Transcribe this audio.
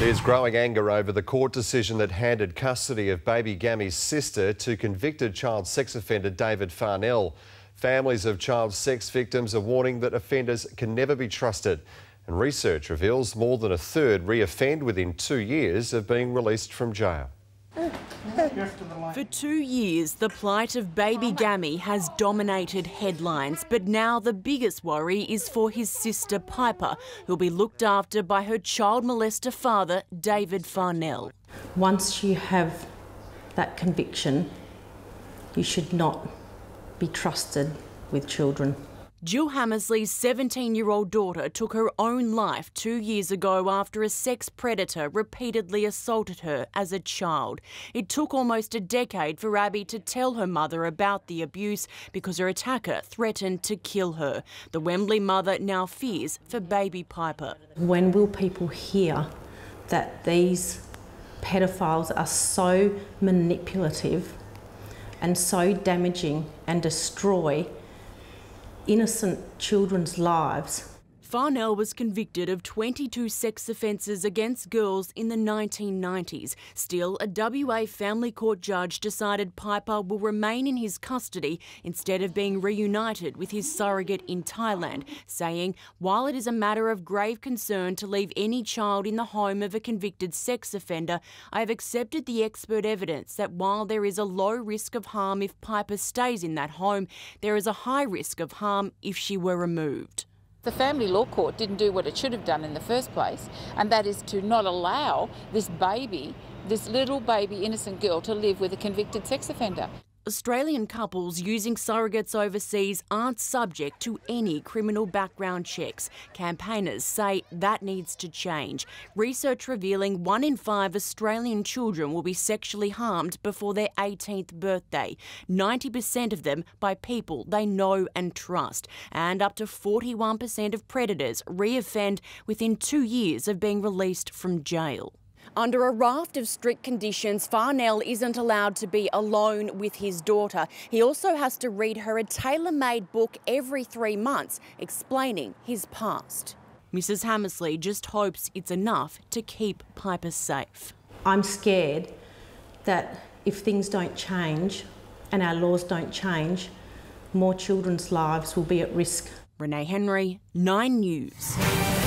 There's growing anger over the court decision that handed custody of baby Gammy's sister to convicted child sex offender David Farnell. Families of child sex victims are warning that offenders can never be trusted. And research reveals more than a third re-offend within 2 years of being released from jail. For 2 years, the plight of baby Gammy has dominated headlines, but now the biggest worry is for his sister Piper, who'll be looked after by her child molester father, David Farnell. Once you have that conviction, you should not be trusted with children. Gill Hammersley's 17-year-old daughter took her own life 2 years ago after a sex predator repeatedly assaulted her as a child. It took almost a decade for Abby to tell her mother about the abuse because her attacker threatened to kill her. The Wembley mother now fears for baby Piper. When will people hear that these pedophiles are so manipulative and so damaging and destroy innocent children's lives? Farnell was convicted of 22 sex offences against girls in the 1990s. Still, a WA Family Court judge decided Piper will remain in his custody instead of being reunited with his surrogate in Thailand, saying, while it is a matter of grave concern to leave any child in the home of a convicted sex offender, I have accepted the expert evidence that while there is a low risk of harm if Piper stays in that home, there is a high risk of harm if she were removed. The Family Law Court didn't do what it should have done in the first place, and that is to not allow this little baby innocent girl to live with a convicted sex offender. Australian couples using surrogates overseas aren't subject to any criminal background checks. Campaigners say that needs to change. Research revealing 1 in 5 Australian children will be sexually harmed before their 18th birthday, 90% of them by people they know and trust. And up to 41% of predators re-offend within 2 years of being released from jail. Under a raft of strict conditions, Farnell isn't allowed to be alone with his daughter. He also has to read her a tailor-made book every 3 months explaining his past. Mrs Hammersley just hopes it's enough to keep Piper safe. I'm scared that if things don't change and our laws don't change, more children's lives will be at risk. Renee Henry, 9 News.